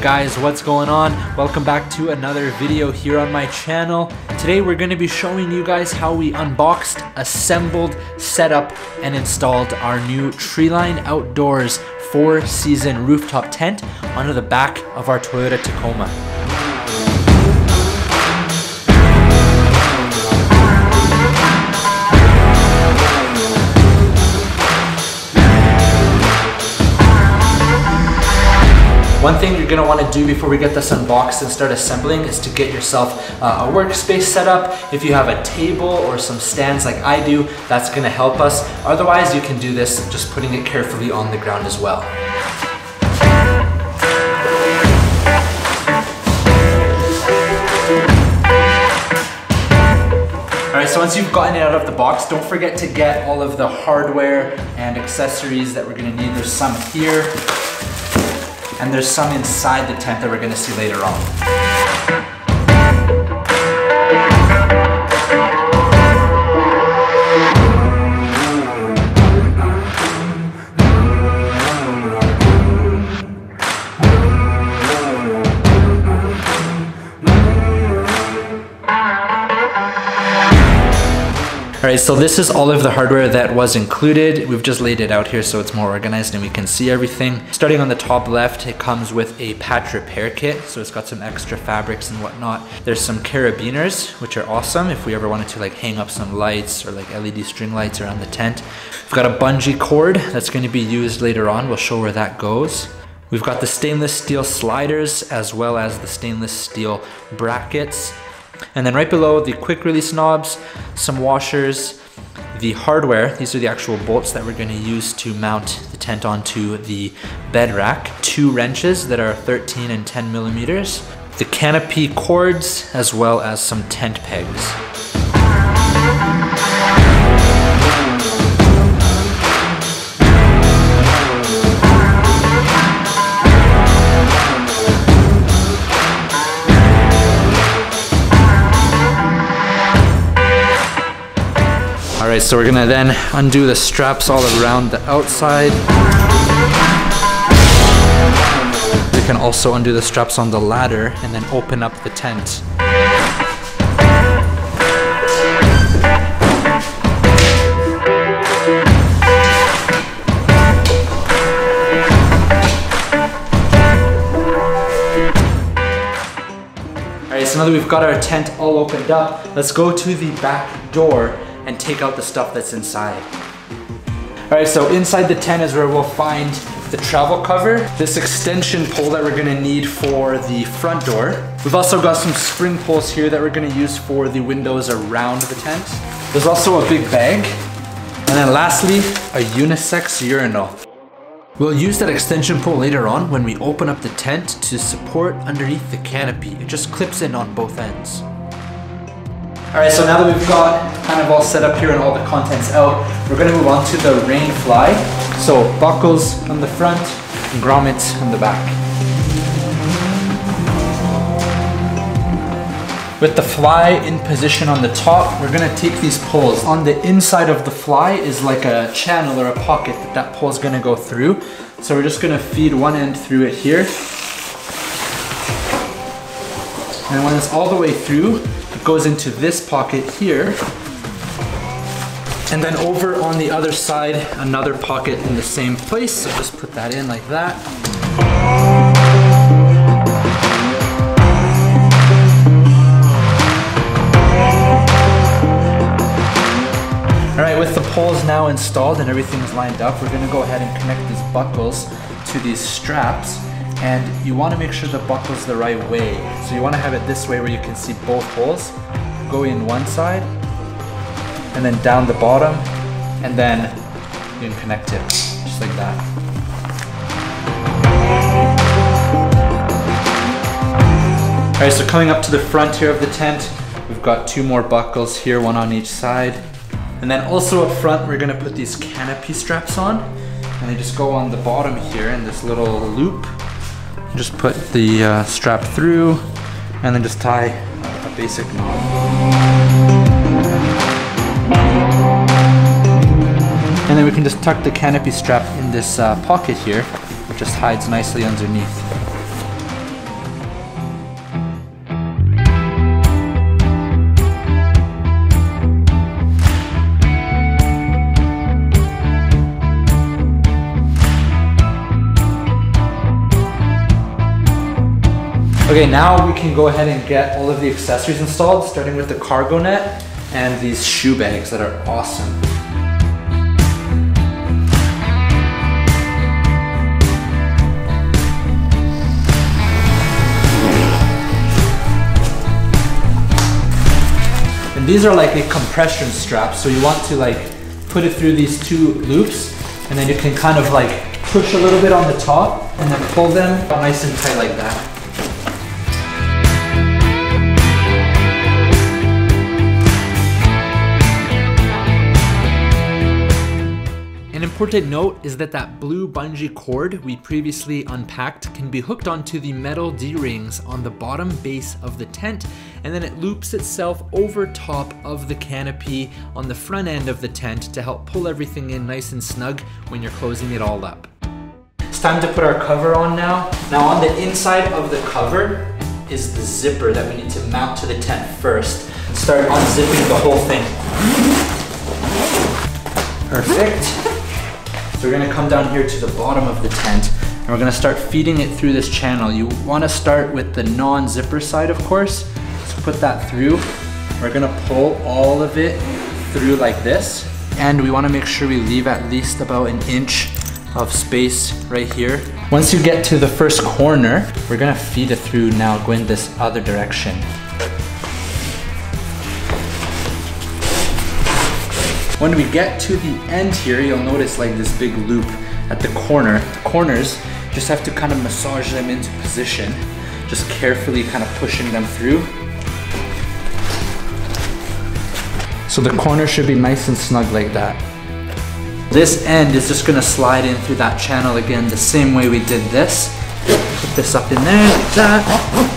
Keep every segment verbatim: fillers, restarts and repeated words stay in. Hey guys, what's going on? Welcome back to another video here on my channel. Today we're going to be showing you guys how we unboxed, assembled, set up, and installed our new Treeline Outdoors four season rooftop tent onto the back of our Toyota Tacoma. One thing you're gonna wanna do before we get this unboxed and start assembling is to get yourself uh, a workspace set up. If you have a table or some stands like I do, that's gonna help us. Otherwise, you can do this just putting it carefully on the ground as well. Alright, so once you've gotten it out of the box, don't forget to get all of the hardware and accessories that we're gonna need. There's some here. And there's some inside the tent that we're gonna see later on. All right, so this is all of the hardware that was included. We've just laid it out here so it's more organized and we can see everything. Starting on the top left, it comes with a patch repair kit. So it's got some extra fabrics and whatnot. There's some carabiners, which are awesome if we ever wanted to like hang up some lights or like L E D string lights around the tent. We've got a bungee cord that's gonna be used later on. We'll show where that goes. We've got the stainless steel sliders as well as the stainless steel brackets. And then right below the quick release knobs, some washers, the hardware, these are the actual bolts that we're gonna use to mount the tent onto the bed rack, two wrenches that are thirteen and ten millimeters, the canopy cords, as well as some tent pegs. All right, so we're gonna then undo the straps all around the outside. We can also undo the straps on the ladder and then open up the tent. All right, so now that we've got our tent all opened up, let's go to the back door and take out the stuff that's inside. All right, so inside the tent is where we'll find the travel cover, this extension pole that we're gonna need for the front door. We've also got some spring poles here that we're gonna use for the windows around the tent. There's also a big bag. And then lastly, a unisex urinal. We'll use that extension pole later on when we open up the tent to support underneath the canopy. It just clips in on both ends. All right, so now that we've got kind of all set up here and all the contents out, we're gonna move on to the rain fly. So buckles on the front and grommets on the back. With the fly in position on the top, we're gonna take these poles. On the inside of the fly is like a channel or a pocket that that pole's gonna go through. So we're just gonna feed one end through it here. And when it's all the way through, goes into this pocket here. And then over on the other side, another pocket in the same place. So just put that in like that. All right, with the poles now installed and everything's lined up, we're gonna go ahead and connect these buckles to these straps. And you wanna make sure the buckle's the right way. So you wanna have it this way where you can see both holes. Go in one side, and then down the bottom, and then you can connect it, just like that. All right, so coming up to the front here of the tent, we've got two more buckles here, one on each side. And then also up front, we're gonna put these canopy straps on, and they just go on the bottom here in this little loop. Just put the uh, strap through and then just tie a basic knot. And then we can just tuck the canopy strap in this uh, pocket here, which just hides nicely underneath. Okay, now we can go ahead and get all of the accessories installed, starting with the cargo net and these shoe bags that are awesome. And these are like a compression strap, so you want to like put it through these two loops, and then you can kind of like push a little bit on the top and then pull them nice and tight like that. An important note is that that blue bungee cord we previously unpacked can be hooked onto the metal D-rings on the bottom base of the tent, and then it loops itself over top of the canopy on the front end of the tent to help pull everything in nice and snug when you're closing it all up. It's time to put our cover on now. Now on the inside of the cover is the zipper that we need to mount to the tent first. Start unzipping the whole thing. Perfect. So we're gonna come down here to the bottom of the tent and we're gonna start feeding it through this channel. You wanna start with the non-zipper side, of course. So put that through. We're gonna pull all of it through like this. And we wanna make sure we leave at least about an inch of space right here. Once you get to the first corner, we're gonna feed it through now, going this other direction. When we get to the end here, you'll notice like this big loop at the corner. The corners, just have to kind of massage them into position, just carefully kind of pushing them through. So the corner should be nice and snug like that. This end is just gonna slide in through that channel again, the same way we did this. Put this up in there like that.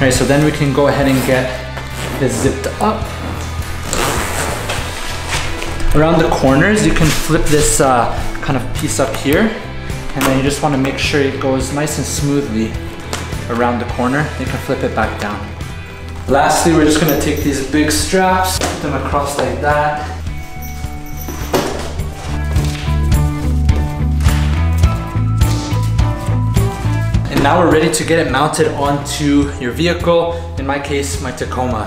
All right, so then we can go ahead and get this zipped up. Around the corners, you can flip this uh, kind of piece up here, and then you just wanna make sure it goes nice and smoothly around the corner. You can flip it back down. Lastly, we're just gonna take these big straps, put them across like that. Now we're ready to get it mounted onto your vehicle, in my case, my Tacoma.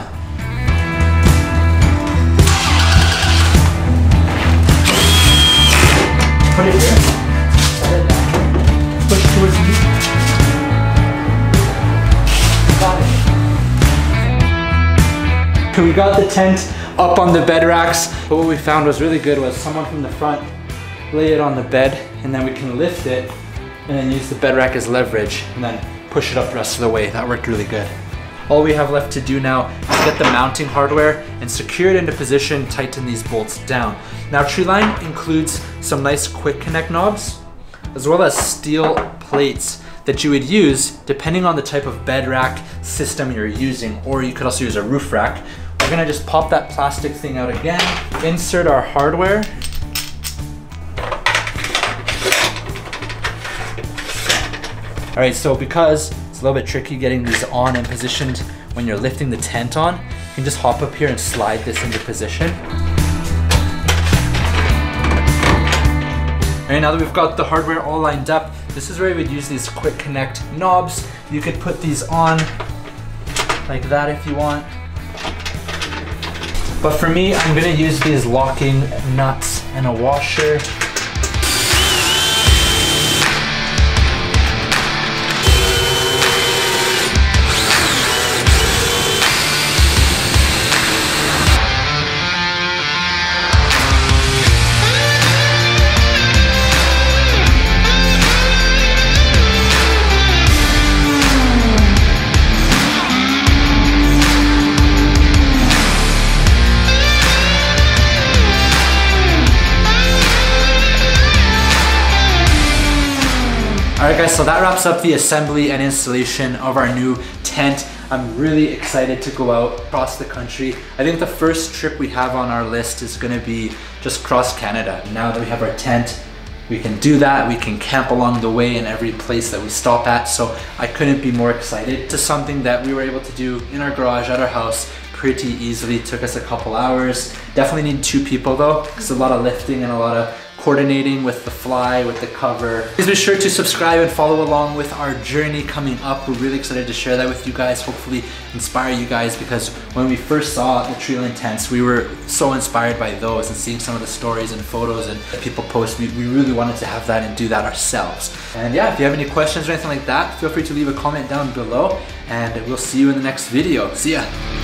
Put it here. Push towards me. Got it. We got the tent up on the bed racks. But what we found was really good was someone from the front lay it on the bed, and then we can lift it and then use the bed rack as leverage and then push it up the rest of the way. That worked really good. All we have left to do now is get the mounting hardware and secure it into position, tighten these bolts down. Now Treeline includes some nice quick connect knobs as well as steel plates that you would use depending on the type of bed rack system you're using, or you could also use a roof rack. We're gonna just pop that plastic thing out again, insert our hardware, all right, so because it's a little bit tricky getting these on and positioned when you're lifting the tent on, you can just hop up here and slide this into position. All right, now that we've got the hardware all lined up, this is where you would use these quick connect knobs. You could put these on like that if you want. But for me, I'm gonna use these locking nuts and a washer. Alright guys, so that wraps up the assembly and installation of our new tent. I'm really excited to go out across the country. I think the first trip we have on our list is gonna be just cross Canada. Now that we have our tent, we can do that. We can camp along the way in every place that we stop at. So I couldn't be more excited. It's something that we were able to do in our garage at our house pretty easily. It took us a couple hours. Definitely need two people though, because a lot of lifting and a lot of coordinating with the fly, with the cover. Please be sure to subscribe and follow along with our journey coming up. We're really excited to share that with you guys, hopefully inspire you guys, because when we first saw the Treeline tents, we were so inspired by those and seeing some of the stories and photos and that people post. We, we really wanted to have that and do that ourselves. And yeah, if you have any questions or anything like that, feel free to leave a comment down below, and we'll see you in the next video. See ya.